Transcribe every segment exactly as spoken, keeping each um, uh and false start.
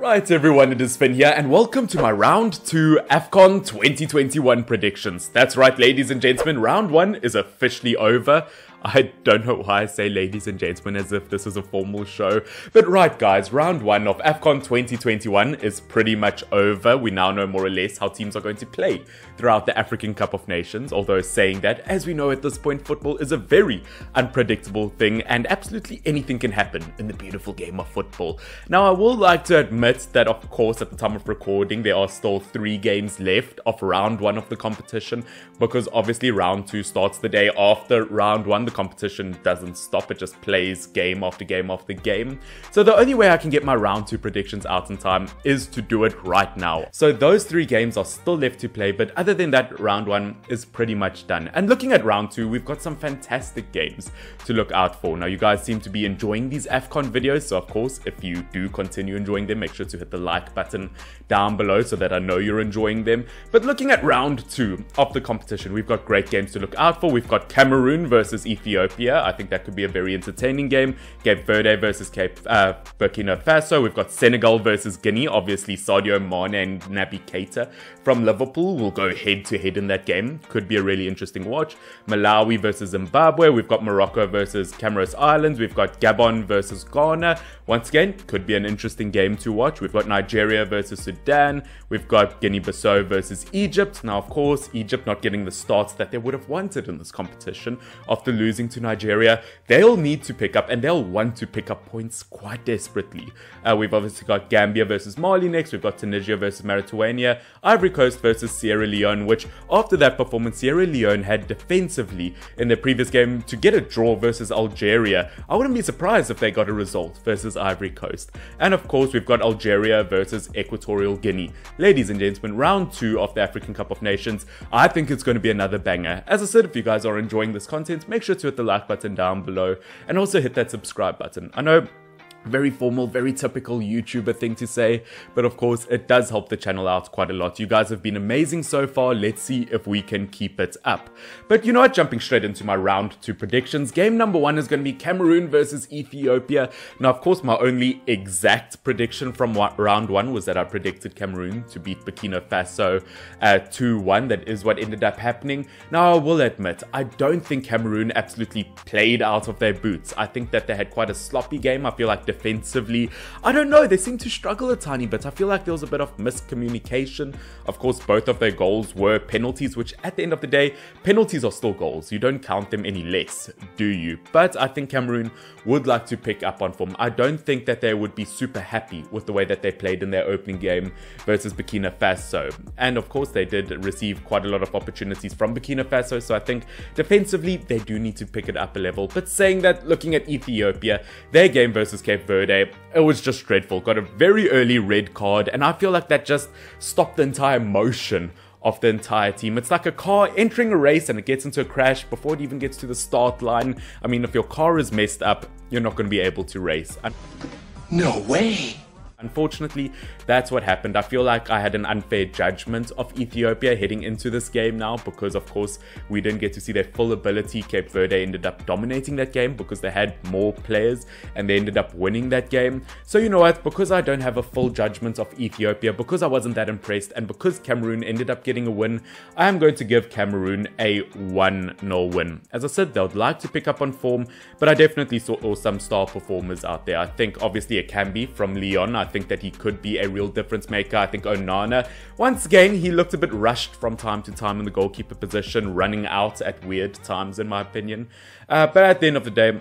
Right everyone, it is Finn here and welcome to my round two AFCON twenty twenty-one predictions. That's right ladies and gentlemen, round one is officially over. I don't know why I say ladies and gentlemen as if this is a formal show. But right guys, round one of AFCON twenty twenty-one is pretty much over. We now know more or less how teams are going to play throughout the African Cup of Nations. Although saying that, as we know at this point, football is a very unpredictable thing and absolutely anything can happen in the beautiful game of football. Now I will like to admit that of course at the time of recording there are still three games left of round one of the competition. Because obviously round two starts the day after round one. The competition doesn't stop, it just plays game after game after game. So the only way I can get my round two predictions out in time is to do it right now. So those three games are still left to play, but other than that, round one is pretty much done. And looking at round two, we've got some fantastic games to look out for. Now you guys seem to be enjoying these AFCON videos, so of course if you do continue enjoying them, make sure to hit the like button down below so that I know you're enjoying them. But looking at round two of the competition, we've got great games to look out for. We've got Cameroon versus Ethiopia. Ethiopia. I think that could be a very entertaining game. Cape Verde versus Cape uh, Burkina Faso. We've got Senegal versus Guinea. Obviously, Sadio Mane and Naby Keita from Liverpool will go head-to-head in that game. Could be a really interesting watch. Malawi versus Zimbabwe. We've got Morocco versus Comoros Islands. We've got Gabon versus Ghana. Once again, could be an interesting game to watch. We've got Nigeria versus Sudan. We've got Guinea Bissau versus Egypt. Now, of course, Egypt not getting the starts that they would have wanted in this competition after losing Losing to Nigeria. They'll need to pick up and they'll want to pick up points quite desperately. Uh, we've obviously got Gambia versus Mali next. We've got Tunisia versus Mauritania. Ivory Coast versus Sierra Leone, which after that performance Sierra Leone had defensively in their previous game to get a draw versus Algeria. I wouldn't be surprised if they got a result versus Ivory Coast. And of course we've got Algeria versus Equatorial Guinea. Ladies and gentlemen, round two of the African Cup of Nations. I think it's going to be another banger. As I said, if you guys are enjoying this content, make sure to hit the like button down below and also hit that subscribe button. I know, very formal, very typical YouTuber thing to say, but of course it does help the channel out quite a lot. You guys have been amazing so far. Let's see if we can keep it up. But you know what, jumping straight into my round two predictions, game number one is going to be Cameroon versus Ethiopia. Now of course my only exact prediction from round one was that I predicted Cameroon to beat Burkina Faso two one. Uh, that is what ended up happening. Now I will admit, I don't think Cameroon absolutely played out of their boots. I think that they had quite a sloppy game. I feel like defensively, I don't know, they seem to struggle a tiny bit. I feel like there was a bit of miscommunication. Of course, both of their goals were penalties, which at the end of the day, penalties are still goals. You don't count them any less, do you? But I think Cameroon would like to pick up on form. I don't think that they would be super happy with the way that they played in their opening game versus Burkina Faso. And of course, they did receive quite a lot of opportunities from Burkina Faso. So I think defensively, they do need to pick it up a level. But saying that, looking at Ethiopia, their game versus Cape Verde, it was just dreadful. Got a very early red card and I feel like that just stopped the entire motion of the entire team. It's like a car entering a race and it gets into a crash before it even gets to the start line. I mean, if your car is messed up, you're not going to be able to race. No way! Unfortunately, that's what happened. I feel like I had an unfair judgment of Ethiopia heading into this game now because, of course, we didn't get to see their full ability. Cape Verde ended up dominating that game because they had more players and they ended up winning that game. So you know what? Because I don't have a full judgment of Ethiopia, because I wasn't that impressed, and because Cameroon ended up getting a win, I am going to give Cameroon a one nil win. As I said, they would like to pick up on form, but I definitely saw some star performers out there. I think, obviously, Akambi from Lyon. I I think that he could be a real difference maker. I think Onana, once again, he looked a bit rushed from time to time in the goalkeeper position, running out at weird times in my opinion. Uh, but at the end of the day,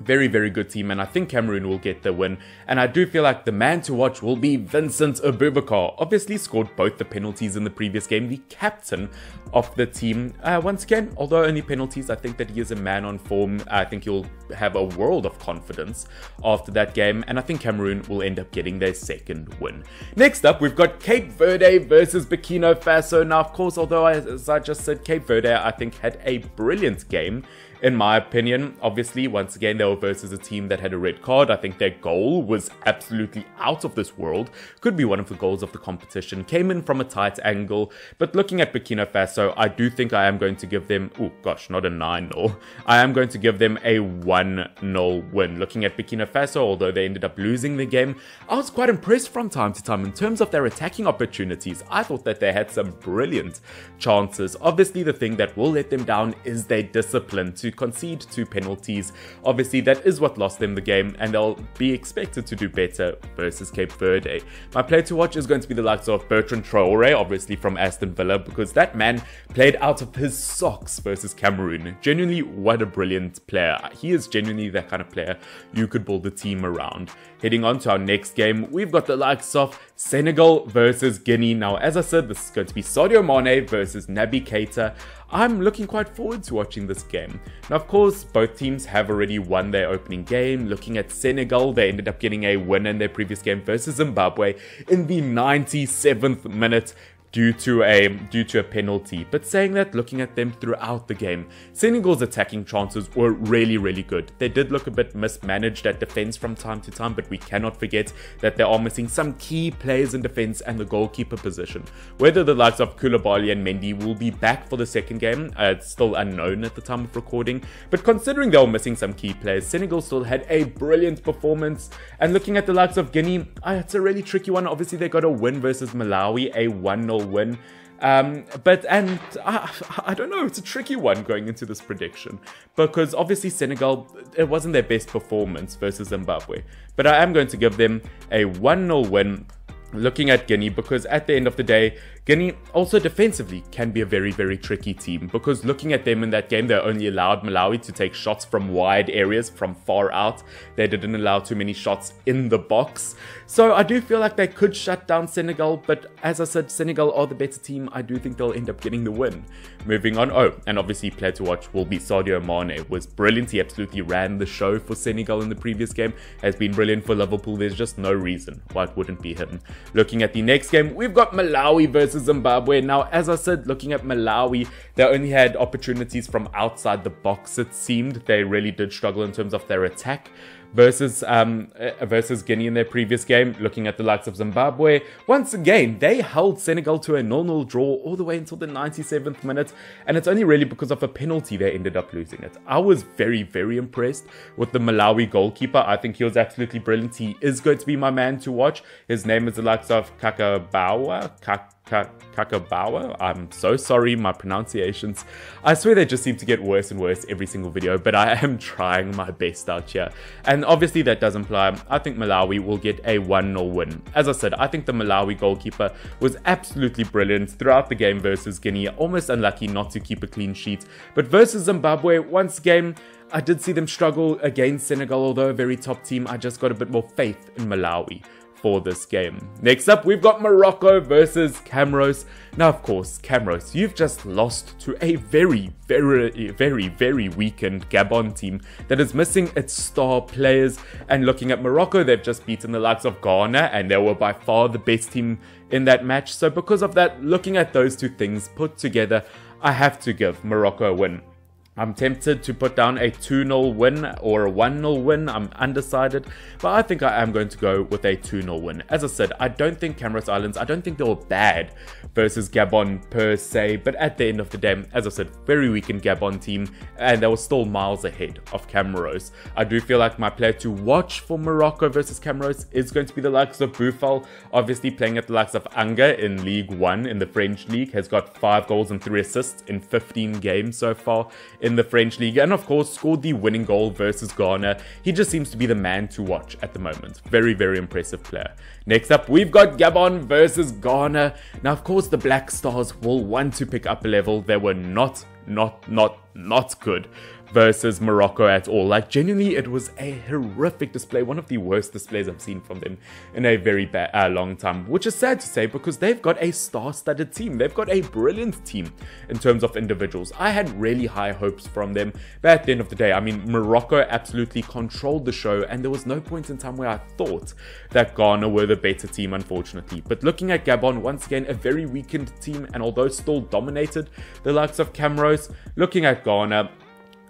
very, very good team, and I think Cameroon will get the win. And I do feel like the man to watch will be Vincent Abubakar. Obviously scored both the penalties in the previous game, the captain of the team. Uh, once again, although only penalties, I think that he is a man on form. I think he'll have a world of confidence after that game, and I think Cameroon will end up getting their second win. Next up, we've got Cape Verde versus Burkina Faso. Now, of course, although, as I just said, Cape Verde, I think, had a brilliant game in my opinion. Obviously, once again, they were versus a team that had a red card. I think their goal was absolutely out of this world. Could be one of the goals of the competition. Came in from a tight angle. But looking at Burkina Faso, I do think I am going to give them... Oh, gosh, not a nine nil. I am going to give them a one nil win. Looking at Burkina Faso, although they ended up losing the game, I was quite impressed from time to time in terms of their attacking opportunities. I thought that they had some brilliant chances. Obviously, the thing that will let them down is their discipline to concede two penalties. Obviously, that is what lost them the game, and they'll be expected to do better versus Cape Verde. My player to watch is going to be the likes of Bertrand Traore, obviously from Aston Villa, because that man played out of his socks versus Cameroon. Genuinely, what a brilliant player. He is genuinely that kind of player you could build a team around. Heading on to our next game, we've got the likes of Senegal versus Guinea. Now, as I said, this is going to be Sadio Mane versus Naby Keita. I'm looking quite forward to watching this game. Now, of course, both teams have already won their opening game. Looking at Senegal, they ended up getting a win in their previous game versus Zimbabwe in the ninety-seventh minute due to a due to a penalty. But saying that, looking at them throughout the game, Senegal's attacking chances were really, really good. They did look a bit mismanaged at defense from time to time, but we cannot forget that they are missing some key players in defense and the goalkeeper position. Whether the likes of Koulibaly and Mendy will be back for the second game, uh, it's still unknown at the time of recording, but considering they were missing some key players, Senegal still had a brilliant performance. And looking at the likes of Guinea, uh, it's a really tricky one. Obviously, they got a win versus Malawi, a one nil win. Um, but, and I, I don't know, it's a tricky one going into this prediction, because obviously Senegal, it wasn't their best performance versus Zimbabwe, but I am going to give them a one nil win. Looking at Guinea, because at the end of the day, Guinea also defensively can be a very, very tricky team, because looking at them in that game, they only allowed Malawi to take shots from wide areas, from far out. They didn't allow too many shots in the box. So I do feel like they could shut down Senegal, but as I said, Senegal are the better team. I do think they'll end up getting the win. Moving on, oh, and obviously player to watch will be Sadio Mane. It was brilliant. He absolutely ran the show for Senegal in the previous game. Has been brilliant for Liverpool. There's just no reason why it wouldn't be him. Looking at the next game, we've got Malawi versus Zimbabwe. Now, as I said, looking at Malawi, they only had opportunities from outside the box, it seemed. They really did struggle in terms of their attack. Versus um, versus Guinea in their previous game. Looking at the likes of Zimbabwe, once again, they held Senegal to a nil nil draw all the way until the ninety-seventh minute, and it's only really because of a penalty they ended up losing it. I was very, very impressed with the Malawi goalkeeper. I think he was absolutely brilliant. He is going to be my man to watch. His name is the likes of Kakabawa. Kak Kakabawa. I'm so sorry, my pronunciations. I swear they just seem to get worse and worse every single video, but I am trying my best out here. And obviously that does imply I think Malawi will get a one nil win. As I said, I think the Malawi goalkeeper was absolutely brilliant throughout the game versus Guinea. Almost unlucky not to keep a clean sheet. But versus Zimbabwe, once again, I did see them struggle against Senegal, although a very top team. I just got a bit more faith in Malawi for this game. Next up, we've got Morocco versus Comoros. Now, of course, Comoros, you've just lost to a very, very, very, very weakened Gabon team that is missing its star players. And looking at Morocco, they've just beaten the likes of Ghana, and they were by far the best team in that match. So because of that, looking at those two things put together, I have to give Morocco a win. I'm tempted to put down a two nil win or a one nil win. I'm undecided, but I think I am going to go with a two nil win. As I said, I don't think Comoros Islands, I don't think they were bad versus Gabon per se, but at the end of the day, as I said, very weakened Gabon team, and they were still miles ahead of Comoros. I do feel like my player to watch for Morocco versus Comoros is going to be the likes of Boufal, obviously playing at the likes of Anga in League One in the French League, has got five goals and three assists in fifteen games so far in the French League, and of course scored the winning goal versus Ghana. He just seems to be the man to watch at the moment. Very, very impressive player. Next up, we've got Gabon versus Ghana. Now, of course, the Black Stars will want to pick up a level. They were not, not, not, not good versus Morocco at all. Like, genuinely, it was a horrific display, one of the worst displays I've seen from them in a very bad, uh, long time, which is sad to say because they've got a star-studded team. They've got a brilliant team in terms of individuals. I had really high hopes from them, but at the end of the day, I mean, Morocco absolutely controlled the show, and there was no point in time where I thought that Ghana were the better team, unfortunately. But looking at Gabon, once again, a very weakened team, and although still dominated the likes of Comoros, looking at Ghana,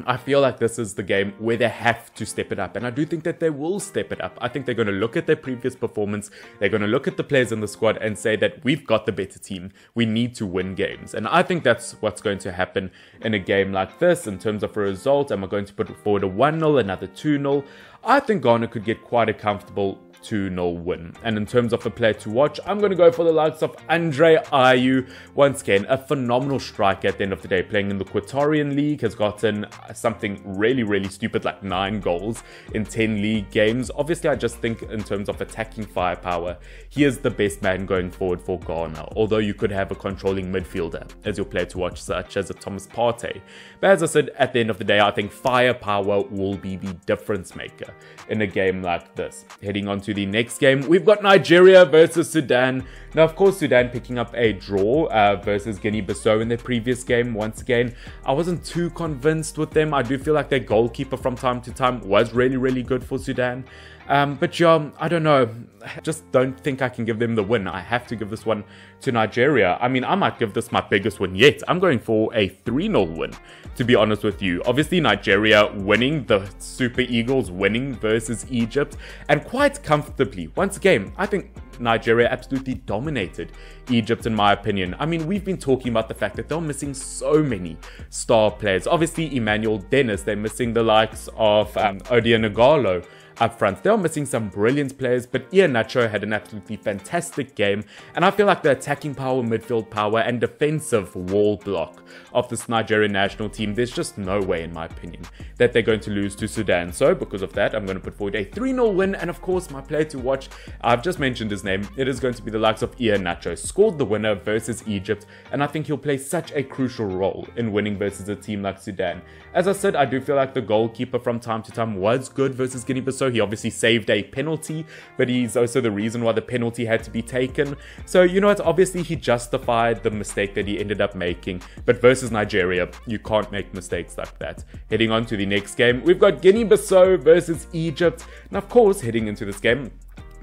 I feel like this is the game where they have to step it up, and I do think that they will step it up. I think they're going to look at their previous performance, they're going to look at the players in the squad and say that we've got the better team, we need to win games. And I think that's what's going to happen in a game like this. In terms of a result, am I going to put forward a one nil, another two nil? I think Ghana could get quite a comfortable two nil win. And in terms of a player to watch, I'm going to go for the likes of Andre Ayew. Once again, a phenomenal striker at the end of the day, playing in the Equatorial League, has gotten something really, really stupid, like nine goals in ten league games. Obviously, I just think in terms of attacking firepower, he is the best man going forward for Ghana, although you could have a controlling midfielder as your player to watch, such as a Thomas Partey. But as I said, at the end of the day, I think firepower will be the difference maker in a game like this. Heading on to the next game, we've got Nigeria versus Sudan. Now, of course, Sudan picking up a draw uh, versus Guinea Bissau in their previous game. Once again, I wasn't too convinced with them. I do feel like their goalkeeper from time to time was really, really good for Sudan. Um, but yeah, I don't know. I just don't think I can give them the win. I have to give this one to Nigeria. I mean, I might give this my biggest win yet. I'm going for a three nil win, to be honest with you. Obviously, Nigeria winning, the Super Eagles winning versus Egypt, and quite comfortably. Once again, I think Nigeria absolutely dominated Egypt, in my opinion. I mean, we've been talking about the fact that they're missing so many star players. Obviously, Emmanuel Dennis, they're missing the likes of um, Odion Igalo up front. They were missing some brilliant players, but Iheanacho had an absolutely fantastic game, and I feel like the attacking power, midfield power, and defensive wall block of this Nigerian national team, there's just no way, in my opinion, that they're going to lose to Sudan. So because of that, I'm going to put forward a three nil win, and of course, my player to watch, I've just mentioned his name, it is going to be the likes of Iheanacho. Scored the winner versus Egypt, and I think he'll play such a crucial role in winning versus a team like Sudan. As I said, I do feel like the goalkeeper from time to time was good versus Guinea Bissau. He obviously saved a penalty, but he's also the reason why the penalty had to be taken. So, you know what, obviously he justified the mistake that he ended up making, but versus Nigeria, you can't make mistakes like that. Heading on to the next game, we've got Guinea-Bissau versus Egypt. And of course, heading into this game,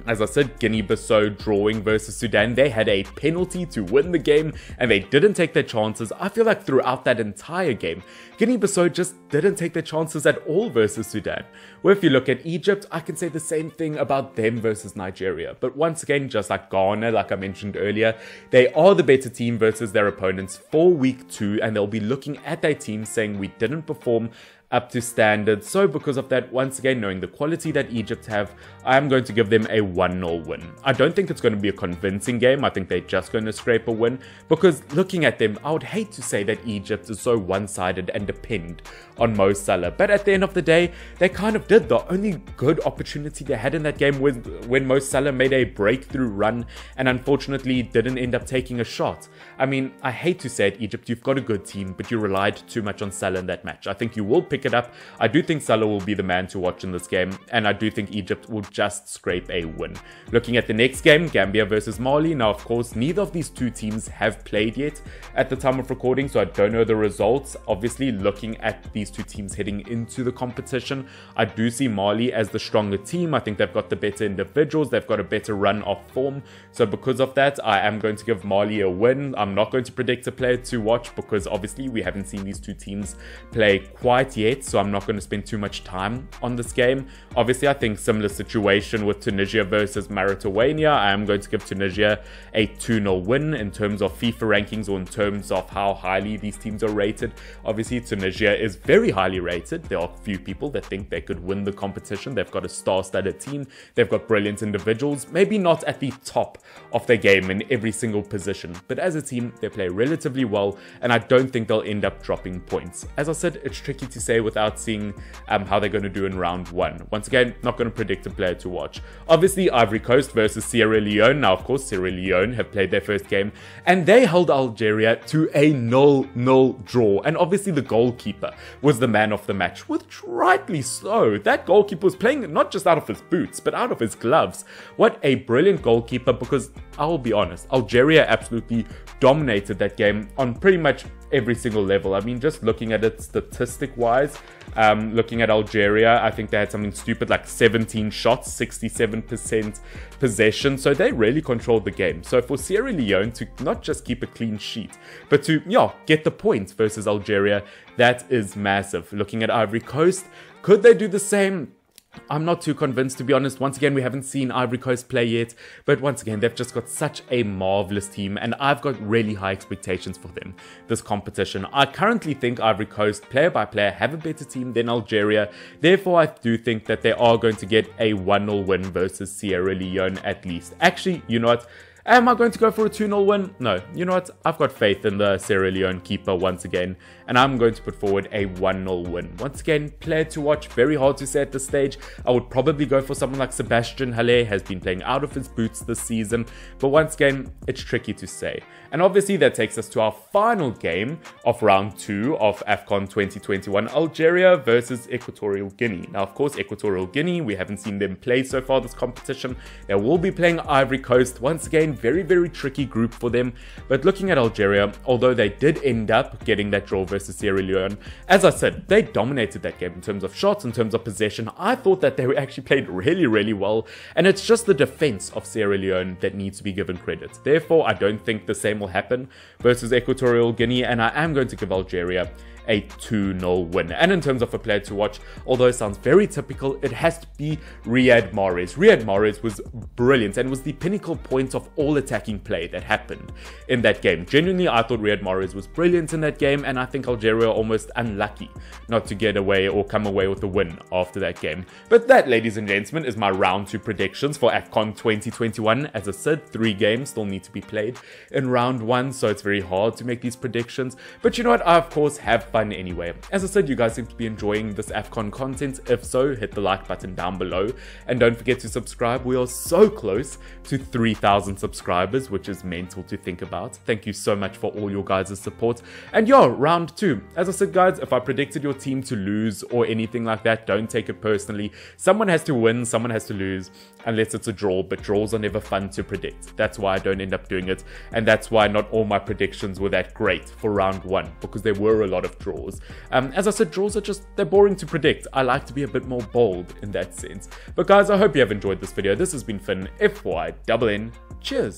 as I said, Guinea-Bissau drawing versus Sudan. They had a penalty to win the game, and they didn't take their chances. I feel like throughout that entire game, Guinea-Bissau just didn't take their chances at all versus Sudan. Where if you look at Egypt, I can say the same thing about them versus Nigeria. But once again, just like Ghana, like I mentioned earlier, they are the better team versus their opponents for week two, and they'll be looking at their team saying we didn't perform up to standard. So because of that, once again, knowing the quality that Egypt have, I am going to give them a one nil win. I don't think it's going to be a convincing game. I think they're just going to scrape a win, because looking at them, I would hate to say that Egypt is so one-sided and depend on Mo Salah, but at the end of the day, they kind of did. The only good opportunity they had in that game was when Mo Salah made a breakthrough run and unfortunately didn't end up taking a shot. I mean, I hate to say it, Egypt, you've got a good team, but you relied too much on Salah in that match. I think you will pick it up. I do think Salah will be the man to watch in this game, and I do think Egypt will just scrape a win. Looking at the next game, Gambia versus Mali. Now, of course, neither of these two teams have played yet at the time of recording, so I don't know the results. Obviously, looking at these two teams heading into the competition, I do see Mali as the stronger team. I think they've got the better individuals, they've got a better run of form. So because of that, I am going to give Mali a win. I'm not going to predict a player to watch, because obviously we haven't seen these two teams play quite yet, so I'm not going to spend too much time on this game. Obviously, I think similar situation with Tunisia versus Mauritania. I am going to give Tunisia a two nil win in terms of FIFA rankings, or in terms of how highly these teams are rated. Obviously, Tunisia is very highly rated. There are few people that think they could win the competition. They've got a star-studded team. They've got brilliant individuals. Maybe not at the top of their game in every single position, but as a team, they play relatively well, and I don't think they'll end up dropping points. As I said, it's tricky to say without seeing um, how they're going to do in round one. Once again, not going to predict a player to watch. Obviously, Ivory Coast versus Sierra Leone. Now, of course, Sierra Leone have played their first game, and they held Algeria to a nil nil draw. And obviously, the goalkeeper was the man of the match, which rightly so. That goalkeeper was playing not just out of his boots, but out of his gloves. What a brilliant goalkeeper, because I'll be honest, Algeria absolutely dominated that game on pretty much every single level. I mean, just looking at it statistic-wise, um, looking at Algeria, I think they had something stupid like seventeen shots, sixty-seven percent possession. So they really controlled the game. So for Sierra Leone to not just keep a clean sheet, but to, yeah, get the points versus Algeria, that is massive. Looking at Ivory Coast, could they do the same? I'm not too convinced, to be honest. Once again, we haven't seen Ivory Coast play yet, but once again, they've just got such a marvelous team, and I've got really high expectations for them this competition. I currently think Ivory Coast, player by player, have a better team than Algeria. Therefore, I do think that they are going to get a one nil win versus Sierra Leone at least. Actually, you know what? Am I going to go for a two nil win? No. You know what? I've got faith in the Sierra Leone keeper once again, and I'm going to put forward a one nil win. Once again, player to watch. Very hard to say at this stage. I would probably go for someone like Sebastian Haller, has been playing out of his boots this season. But once again, it's tricky to say. And obviously, that takes us to our final game of round two of AFCON twenty twenty-one. Algeria versus Equatorial Guinea. Now, of course, Equatorial Guinea, we haven't seen them play so far this competition. They will be playing Ivory Coast. Once again, very, very tricky group for them. But looking at Algeria, although they did end up getting that draw versus Sierra Leone, as I said, they dominated that game in terms of shots, in terms of possession. I thought that they actually played really, really well. And it's just the defense of Sierra Leone that needs to be given credit. Therefore, I don't think the same will happen versus Equatorial Guinea. And I am going to give Algeria a two nil win. And in terms of a player to watch, although it sounds very typical, it has to be Riyad Mahrez. Riyad Mahrez was brilliant and was the pinnacle point of all attacking play that happened in that game. Genuinely, I thought Riyad Mahrez was brilliant in that game, and I think Algeria almost unlucky not to get away or come away with the win after that game. But that, ladies and gentlemen, is my round two predictions for AFCON twenty twenty-one. As I said, three games still need to be played in round one, so it's very hard to make these predictions. But you know what? I, of course, have fun anyway. As I said, you guys seem to be enjoying this AFCON content. If so, hit the like button down below and don't forget to subscribe. We are so close to three thousand subscribers, which is mental to think about. Thank you so much for all your guys' support. And yo, round two. As I said, guys, if I predicted your team to lose or anything like that, don't take it personally. Someone has to win, someone has to lose, unless it's a draw, but draws are never fun to predict. That's why I don't end up doing it, and that's why not all my predictions were that great for round one, because there were a lot of draws. Um, as I said, draws are just, they're boring to predict. I like to be a bit more bold in that sense. But guys, I hope you have enjoyed this video. This has been Finn, F Y N N. Cheers!